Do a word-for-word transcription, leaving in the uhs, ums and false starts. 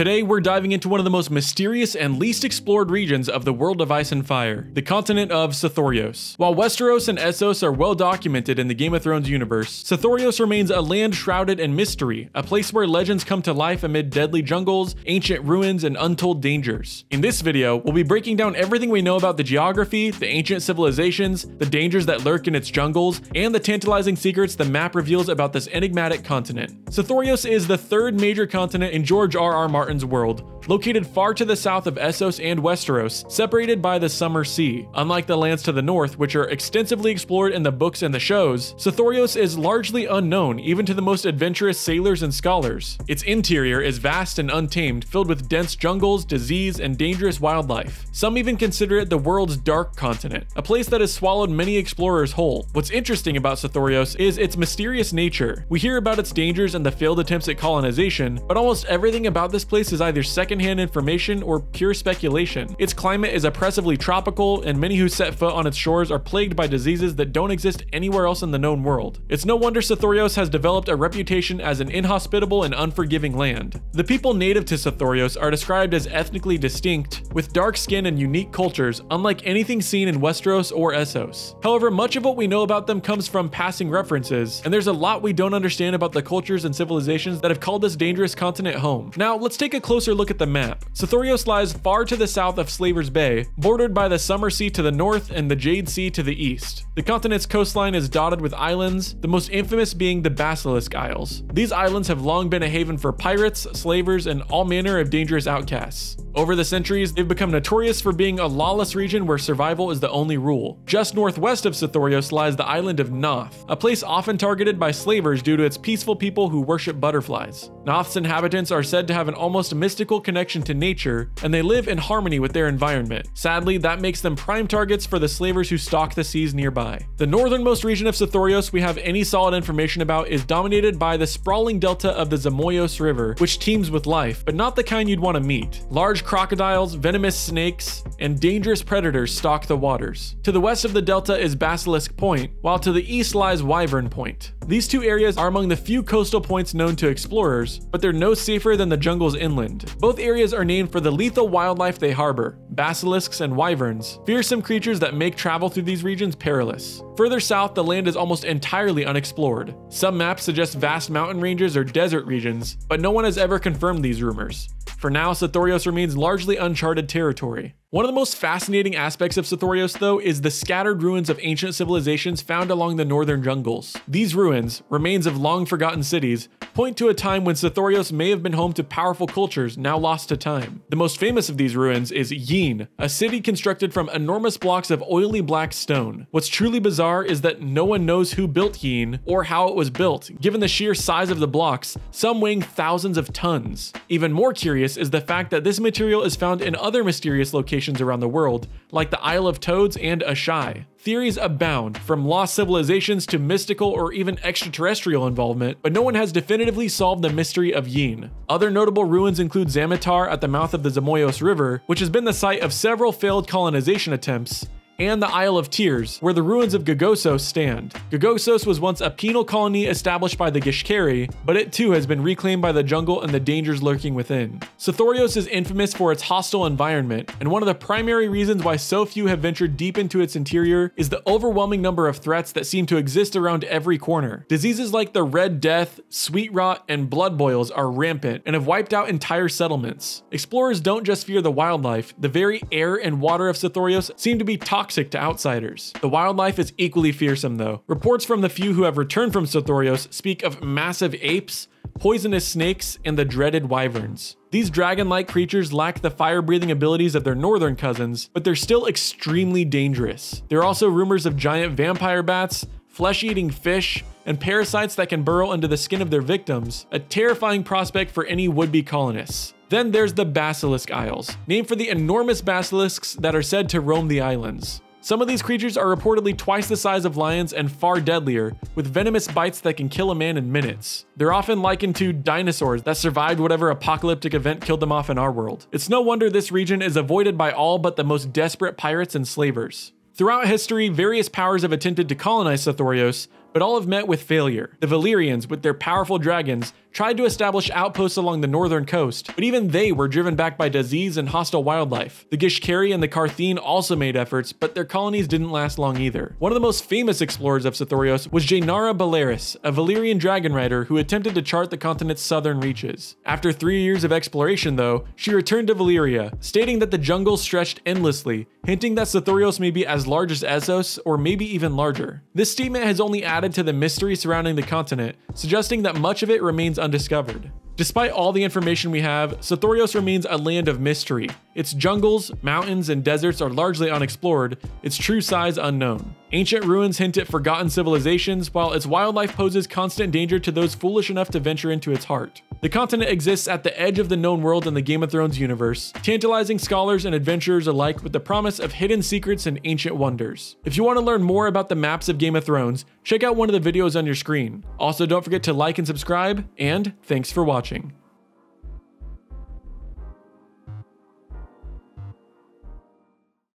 Today, we're diving into one of the most mysterious and least explored regions of the world of Ice and Fire, the continent of Sothoryos. While Westeros and Essos are well documented in the Game of Thrones universe, Sothoryos remains a land shrouded in mystery, a place where legends come to life amid deadly jungles, ancient ruins, and untold dangers. In this video, we'll be breaking down everything we know about the geography, the ancient civilizations, the dangers that lurk in its jungles, and the tantalizing secrets the map reveals about this enigmatic continent. Sothoryos is the third major continent in George R R. Martin's world, located far to the south of Essos and Westeros, separated by the Summer Sea. Unlike the lands to the north, which are extensively explored in the books and the shows, Sothoryos is largely unknown, even to the most adventurous sailors and scholars. Its interior is vast and untamed, filled with dense jungles, disease, and dangerous wildlife. Some even consider it the world's dark continent, a place that has swallowed many explorers whole. What's interesting about Sothoryos is its mysterious nature. We hear about its dangers and the failed attempts at colonization, but almost everything about this place is either second Secondhand information or pure speculation. Its climate is oppressively tropical, and many who set foot on its shores are plagued by diseases that don't exist anywhere else in the known world. It's no wonder Sothoryos has developed a reputation as an inhospitable and unforgiving land. The people native to Sothoryos are described as ethnically distinct, with dark skin and unique cultures, unlike anything seen in Westeros or Essos. However, much of what we know about them comes from passing references, and there's a lot we don't understand about the cultures and civilizations that have called this dangerous continent home. Now, let's take a closer look at the map. Sothoryos lies far to the south of Slaver's Bay, bordered by the Summer Sea to the north and the Jade Sea to the east. The continent's coastline is dotted with islands, the most infamous being the Basilisk Isles. These islands have long been a haven for pirates, slavers, and all manner of dangerous outcasts. Over the centuries, they've become notorious for being a lawless region where survival is the only rule. Just northwest of Sothoryos lies the island of Naath, a place often targeted by slavers due to its peaceful people who worship butterflies. Naath's inhabitants are said to have an almost mystical connection to nature, and they live in harmony with their environment. Sadly, that makes them prime targets for the slavers who stalk the seas nearby. The northernmost region of Sothoryos we have any solid information about is dominated by the sprawling delta of the Zamoyos River, which teems with life, but not the kind you'd want to meet. Large crocodiles, venomous snakes, and dangerous predators stalk the waters. To the west of the delta is Basilisk Point, while to the east lies Wyvern Point. These two areas are among the few coastal points known to explorers, but they're no safer than the jungles inland. Both areas are named for the lethal wildlife they harbor, basilisks and wyverns, fearsome creatures that make travel through these regions perilous. Further south, the land is almost entirely unexplored. Some maps suggest vast mountain ranges or desert regions, but no one has ever confirmed these rumors. For now, Sothoryos remains largely uncharted territory. One of the most fascinating aspects of Sothoryos, though, is the scattered ruins of ancient civilizations found along the northern jungles. These ruins, remains of long-forgotten cities, point to a time when Sothoryos may have been home to powerful cultures now lost to time. The most famous of these ruins is Yeen, a city constructed from enormous blocks of oily black stone. What's truly bizarre is that no one knows who built Yeen or how it was built, given the sheer size of the blocks, some weighing thousands of tons. Even more curious is the fact that this material is found in other mysterious locations around the world, like the Isle of Toads and Asshai. Theories abound, from lost civilizations to mystical or even extraterrestrial involvement, but no one has definitively solved the mystery of Yeen. Other notable ruins include Zamatar at the mouth of the Zamoyos River, which has been the site of several failed colonization attempts, and the Isle of Tears, where the ruins of Gagossos stand. Gagossos was once a penal colony established by the Gishkari, but it too has been reclaimed by the jungle and the dangers lurking within. Sothoryos is infamous for its hostile environment, and one of the primary reasons why so few have ventured deep into its interior is the overwhelming number of threats that seem to exist around every corner. Diseases like the Red Death, Sweet Rot, and Blood Boils are rampant and have wiped out entire settlements. Explorers don't just fear the wildlife, the very air and water of Sothoryos seem to be toxic to outsiders. The wildlife is equally fearsome, though. Reports from the few who have returned from Sothoryos speak of massive apes, poisonous snakes, and the dreaded wyverns. These dragon-like creatures lack the fire-breathing abilities of their northern cousins, but they're still extremely dangerous. There are also rumors of giant vampire bats, flesh-eating fish, and parasites that can burrow under the skin of their victims, a terrifying prospect for any would-be colonists. Then there's the Basilisk Isles, named for the enormous basilisks that are said to roam the islands. Some of these creatures are reportedly twice the size of lions and far deadlier, with venomous bites that can kill a man in minutes. They're often likened to dinosaurs that survived whatever apocalyptic event killed them off in our world. It's no wonder this region is avoided by all but the most desperate pirates and slavers. Throughout history, various powers have attempted to colonize Sothoryos, but all have met with failure. The Valyrians, with their powerful dragons, tried to establish outposts along the northern coast, but even they were driven back by disease and hostile wildlife. The Gishkari and the Carthene also made efforts, but their colonies didn't last long either. One of the most famous explorers of Sothoryos was Jainara Belleris, a Valyrian dragon rider who attempted to chart the continent's southern reaches. After three years of exploration, though, she returned to Valyria, stating that the jungle stretched endlessly, hinting that Sothoryos may be as large as Essos, or maybe even larger. This statement has only added to the mystery surrounding the continent, suggesting that much of it remains undiscovered. Despite all the information we have, Sothoryos remains a land of mystery. Its jungles, mountains, and deserts are largely unexplored, its true size unknown. Ancient ruins hint at forgotten civilizations, while its wildlife poses constant danger to those foolish enough to venture into its heart. The continent exists at the edge of the known world in the Game of Thrones universe, tantalizing scholars and adventurers alike with the promise of hidden secrets and ancient wonders. If you want to learn more about the maps of Game of Thrones, check out one of the videos on your screen. Also, don't forget to like and subscribe, and thanks for watching.